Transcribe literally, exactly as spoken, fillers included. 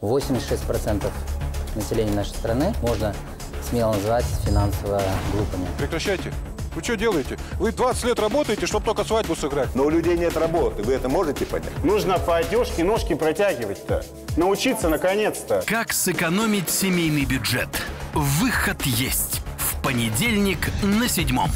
восемьдесят шесть процентов населения нашей страны можно смело назвать финансово глупыми. Прекращайте. Вы что делаете? Вы двадцать лет работаете, чтобы только свадьбу сыграть. Но у людей нет работы. Вы это можете понять? Нужно по одежке ножки протягивать-то. Научиться наконец-то. Как сэкономить семейный бюджет? Выход есть. В понедельник на Седьмом.